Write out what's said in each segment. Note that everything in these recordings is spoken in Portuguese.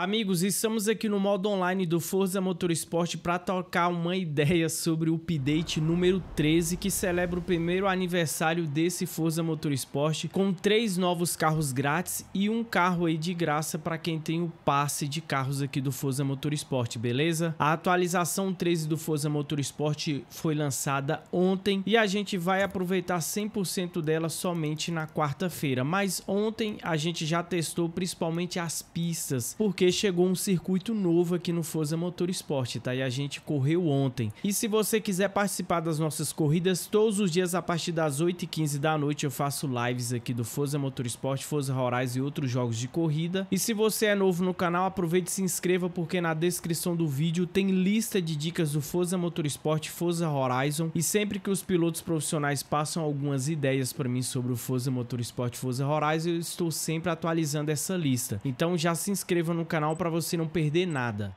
Amigos, estamos aqui no modo online do Forza Motorsport para trocar uma ideia sobre o update número 13, que celebra o primeiro aniversário desse Forza Motorsport, com 3 novos carros grátis e um carro aí de graça para quem tem o passe de carros aqui do Forza Motorsport, beleza? A atualização 13 do Forza Motorsport foi lançada ontem e a gente vai aproveitar 100% dela somente na quarta-feira, mas ontem a gente já testou principalmente as pistas, porque chegou um circuito novo aqui no Forza Motorsport, tá? E a gente correu ontem. E se você quiser participar das nossas corridas, todos os dias a partir das 8h15 da noite eu faço lives aqui do Forza Motorsport, Forza Horizon e outros jogos de corrida. E se você é novo no canal, aproveite e se inscreva, porque na descrição do vídeo tem lista de dicas do Forza Motorsport, Forza Horizon, e sempre que os pilotos profissionais passam algumas ideias para mim sobre o Forza Motorsport, Forza Horizon, eu estou sempre atualizando essa lista. Então já se inscreva no canal para você não perder nada.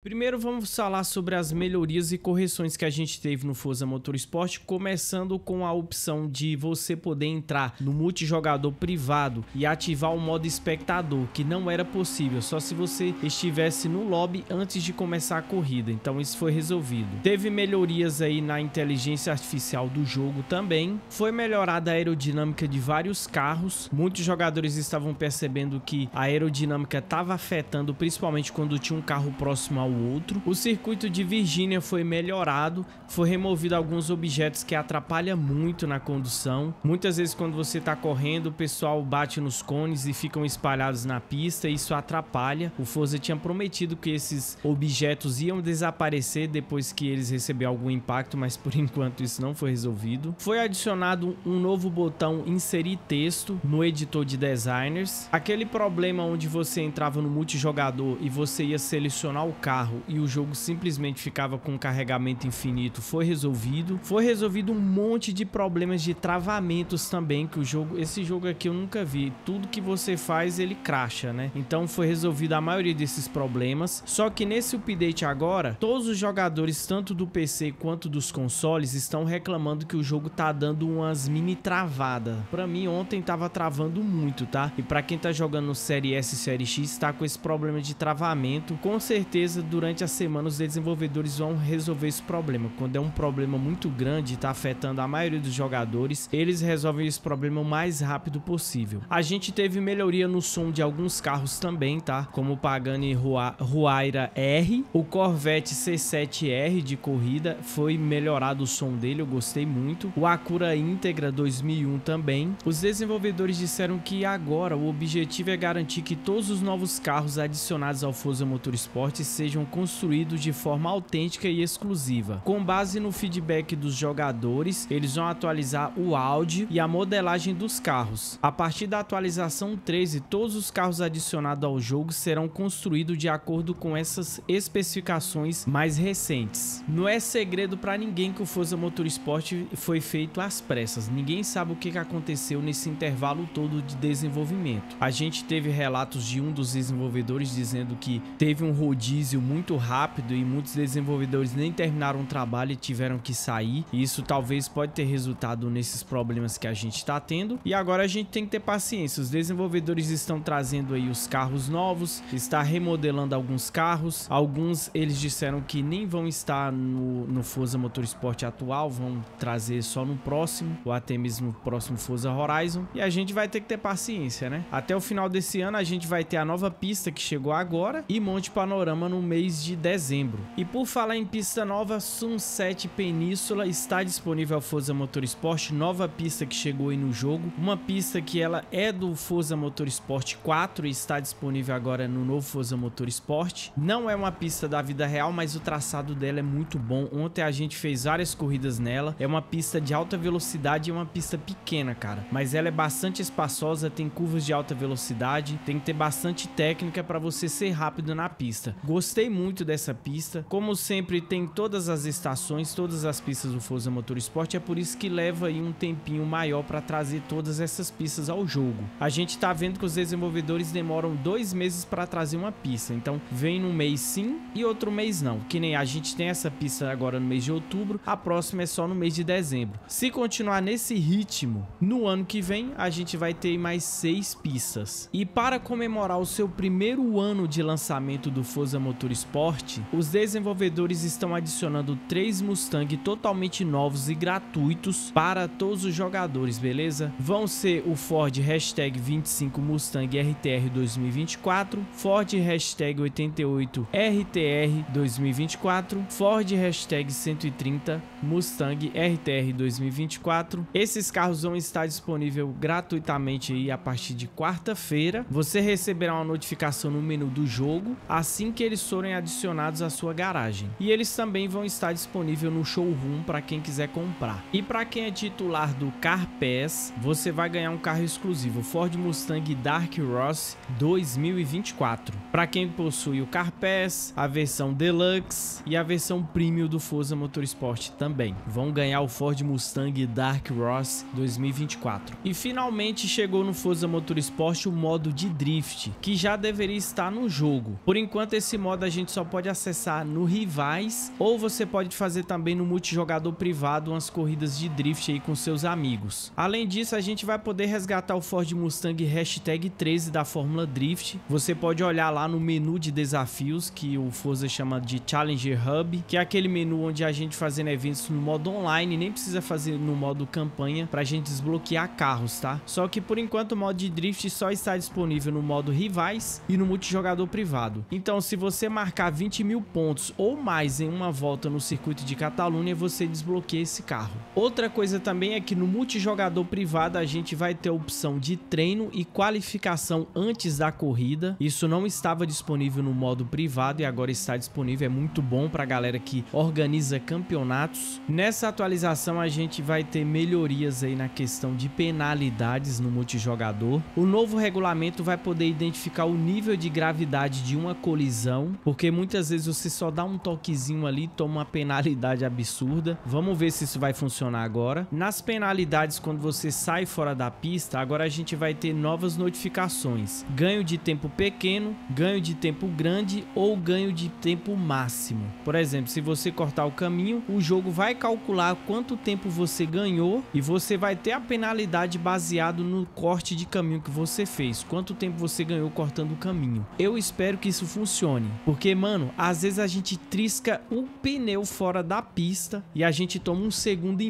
Primeiro vamos falar sobre as melhorias e correções que a gente teve no Forza Motorsport, começando com a opção de você poder entrar no multijogador privado e ativar o modo espectador, que não era possível, só se você estivesse no lobby antes de começar a corrida, então isso foi resolvido. Teve melhorias aí na inteligência artificial do jogo também, foi melhorada a aerodinâmica de vários carros, muitos jogadores estavam percebendo que a aerodinâmica estava afetando, principalmente quando tinha um carro próximo ao outro. O circuito de Virgínia foi melhorado, foi removido alguns objetos que atrapalham muito na condução. Muitas vezes quando você está correndo, o pessoal bate nos cones e ficam espalhados na pista, isso atrapalha. O Forza tinha prometido que esses objetos iam desaparecer depois que eles receberam algum impacto, mas por enquanto isso não foi resolvido. Foi adicionado um novo botão inserir texto no editor de designers. Aquele problema onde você entrava no multijogador e você ia selecionar o carro e o jogo simplesmente ficava com carregamento infinito, foi resolvido. Foi resolvido um monte de problemas de travamentos também, que o jogo, esse jogo aqui eu nunca vi, tudo que você faz ele crasha, né? Então foi resolvido a maioria desses problemas. Só que nesse update agora, todos os jogadores, tanto do PC quanto dos consoles, estão reclamando que o jogo tá dando umas mini travadas. Pra mim ontem tava travando muito, tá? E pra quem tá jogando no Série S e Série X, tá com esse problema de travamento. Com certeza durante a semana os desenvolvedores vão resolver esse problema. Quando é um problema muito grande e tá afetando a maioria dos jogadores, eles resolvem esse problema o mais rápido possível. A gente teve melhoria no som de alguns carros também, tá? Como o Pagani Huayra R, o Corvette C7R de corrida, foi melhorado o som dele, eu gostei muito. O Acura Integra 2001 também. Os desenvolvedores disseram que agora o objetivo é garantir que todos os novos carros adicionados ao Forza Motorsport sejam construídos de forma autêntica e exclusiva. Com base no feedback dos jogadores, eles vão atualizar o áudio e a modelagem dos carros. A partir da atualização 13, todos os carros adicionados ao jogo serão construídos de acordo com essas especificações mais recentes. Não é segredo para ninguém que o Forza Motorsport foi feito às pressas. Ninguém sabe o que aconteceu nesse intervalo todo de desenvolvimento. A gente teve relatos de um dos desenvolvedores dizendo que teve um rodízio muito rápido e muitos desenvolvedores nem terminaram o trabalho e tiveram que sair. Isso talvez pode ter resultado nesses problemas que a gente está tendo. E agora a gente tem que ter paciência. Os desenvolvedores estão trazendo aí os carros novos, está remodelando alguns carros. Alguns eles disseram que nem vão estar no Forza Motorsport atual, vão trazer só no próximo, ou até mesmo no próximo Forza Horizon. E a gente vai ter que ter paciência, né? Até o final desse ano a gente vai ter a nova pista que chegou agora e Monte Panorama no mês de dezembro. E por falar em pista nova, Sunset Península está disponível ao Forza Motorsport, nova pista que chegou aí no jogo, uma pista que ela é do Forza Motorsport 4 e está disponível agora no novo Forza Motorsport. Não é uma pista da vida real, mas o traçado dela é muito bom. Ontem a gente fez várias corridas nela, é uma pista de alta velocidade e uma pista pequena, cara, mas ela é bastante espaçosa, tem curvas de alta velocidade, tem que ter bastante técnica para você ser rápido na pista. Gostei gostei muito dessa pista. Como sempre, tem todas as estações, todas as pistas do Forza Motorsport. É por isso que leva aí um tempinho maior para trazer todas essas pistas ao jogo. A gente tá vendo que os desenvolvedores demoram 2 meses para trazer uma pista. Então vem num mês sim e outro mês não. Que nem a gente tem essa pista agora no mês de outubro, a próxima é só no mês de dezembro. Se continuar nesse ritmo, no ano que vem a gente vai ter mais 6 pistas. E para comemorar o seu primeiro ano de lançamento do Forza Motorsport, os desenvolvedores estão adicionando 3 Mustang totalmente novos e gratuitos para todos os jogadores, beleza? Vão ser o Ford #25 Mustang RTR 2024, Ford #88 RTR 2024, Ford #130 Mustang RTR 2024. Esses carros vão estar disponíveis gratuitamente aí a partir de quarta-feira. Você receberá uma notificação no menu do jogo assim que eles forem adicionados à sua garagem. E eles também vão estar disponíveis no showroom para quem quiser comprar. E para quem é titular do Car Pass, você vai ganhar um carro exclusivo, Ford Mustang Dark Horse 2024. Para quem possui o Car Pass, a versão Deluxe e a versão Premium do Forza Motorsport também vão ganhar o Ford Mustang Dark Horse 2024. E finalmente chegou no Forza Motorsport o modo de Drift, que já deveria estar no jogo. Por enquanto esse modo a gente só pode acessar no Rivais, ou você pode fazer também no multijogador privado umas corridas de Drift aí com seus amigos. Além disso, a gente vai poder resgatar o Ford Mustang #13 da Fórmula Drift. Você pode olhar lá no menu de desafios, que o Forza chama de Challenger Hub, que é aquele menu onde a gente fazendo eventos no modo online, nem precisa fazer no modo campanha pra gente desbloquear carros, tá? Só que por enquanto o modo de Drift só está disponível no modo Rivais e no multijogador privado. Então se você marcar 20 mil pontos ou mais em uma volta no circuito de Catalunha, você desbloqueia esse carro. Outra coisa também é que no multijogador privado a gente vai ter a opção de treino e qualificação antes da corrida. Isso não estava disponível no modo privado e agora está disponível. É muito bom pra galera que organiza campeonatos. Nessa atualização a gente vai ter melhorias aí na questão de penalidades no multijogador. O novo regulamento vai poder identificar o nível de gravidade de uma colisão, porque muitas vezes você só dá um toquezinho ali e toma uma penalidade absurda. Vamos ver se isso vai funcionar agora. Nas penalidades, quando você sai fora da pista, agora a gente vai ter novas notificações: ganho de tempo pequeno, ganho de tempo grande ou ganho de tempo máximo. Por exemplo, se você cortar o caminho, o jogo vai calcular quanto tempo você ganhou e você vai ter a penalidade baseado no corte de caminho que você fez, quanto tempo você ganhou cortando o caminho. Eu espero que isso funcione, porque, mano, às vezes a gente trisca um pneu fora da pista e a gente toma 1,5 segundos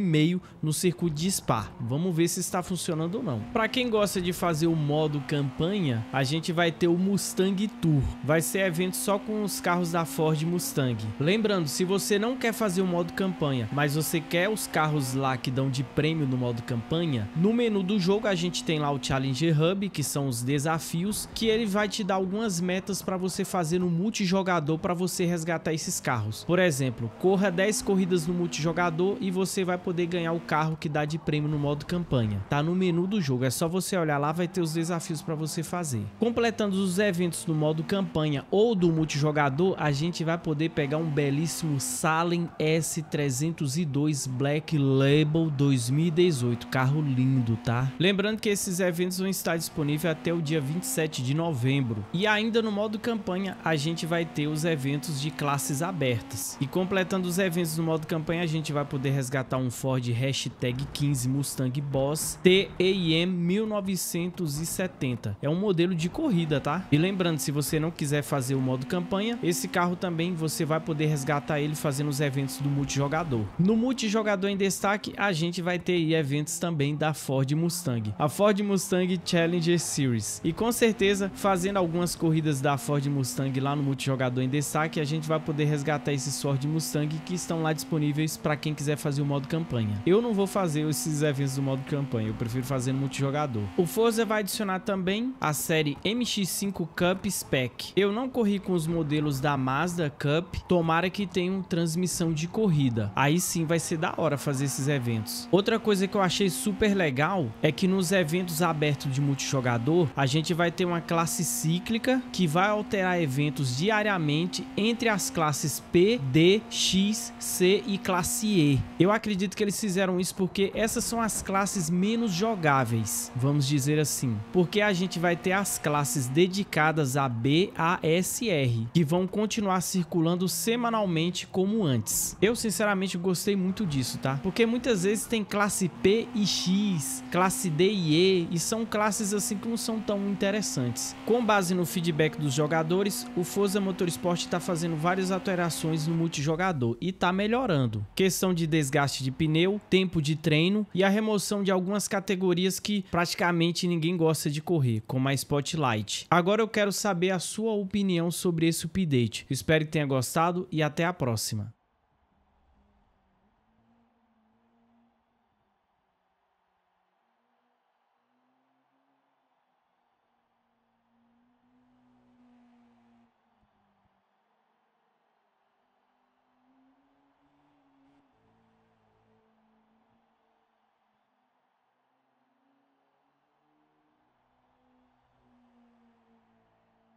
no circuito de Spa. Vamos ver se está funcionando ou não. Para quem gosta de fazer o modo campanha, a gente vai ter o Mustang Tour. Vai ser evento só com os carros da Ford Mustang. Lembrando, se você não quer fazer o modo campanha, mas você quer os carros lá que dão de prêmio no modo campanha, no menu do jogo a gente tem lá o Challenger Hub, que são os desafios, que ele vai te dar algumas metas para você fazer no multijogador para você resgatar esses carros. Por exemplo, corra 10 corridas no multijogador e você vai poder ganhar o carro que dá de prêmio no modo campanha. Tá no menu do jogo, é só você olhar lá, vai ter os desafios para você fazer. Completando os eventos no modo campanha ou do multijogador, a gente vai poder pegar um belíssimo Saleen S302 Black Label 2018, carro lindo, tá? Lembrando que esses eventos vão estar disponíveis até o dia 27 de novembro. E ainda no modo campanha, a gente vai ter os eventos de classes abertas. E completando os eventos no modo campanha, a gente vai poder resgatar um Ford #15 Mustang Boss T/A 1970. É um modelo de corrida, tá? E lembrando, se você não quiser fazer o modo campanha, esse carro também você vai poder resgatar ele fazendo os eventos do multijogador. No multijogador em destaque, a gente vai ter aí eventos também da Ford Mustang, a Ford Mustang Challenger Series. E com certeza, fazendo algumas corridas da Ford Mustang lá no multijogador em destaque, a gente vai poder resgatar esses Ford Mustang que estão lá disponíveis para quem quiser fazer o modo campanha. Eu não vou fazer esses eventos do modo campanha, eu prefiro fazer no multijogador. O Forza vai adicionar também a série MX-5 Cup Spec. Eu não corri com os modelos da Mazda Cup, tomara que tenham transmissão de corrida. Aí sim vai ser da hora fazer esses eventos. Outra coisa que eu achei super legal é que nos eventos abertos de multijogador, a gente vai ter uma classe cíclica que vai alterar eventos diariamente diariamente entre as classes P, D, X, C e classe E. Eu acredito que eles fizeram isso porque essas são as classes menos jogáveis, vamos dizer assim, porque a gente vai ter as classes dedicadas a B, A, S e R, que vão continuar circulando semanalmente como antes. Eu sinceramente gostei muito disso, tá? Porque muitas vezes tem classe P e X, classe D e E, e são classes assim que não são tão interessantes. Com base no feedback dos jogadores, o Forza Motorsport está fazendo várias alterações no multijogador e está melhorando. Questão de desgaste de pneu, tempo de treino e a remoção de algumas categorias que praticamente ninguém gosta de correr, como a Spotlight. Agora eu quero saber a sua opinião sobre esse update. Espero que tenha gostado e até a próxima.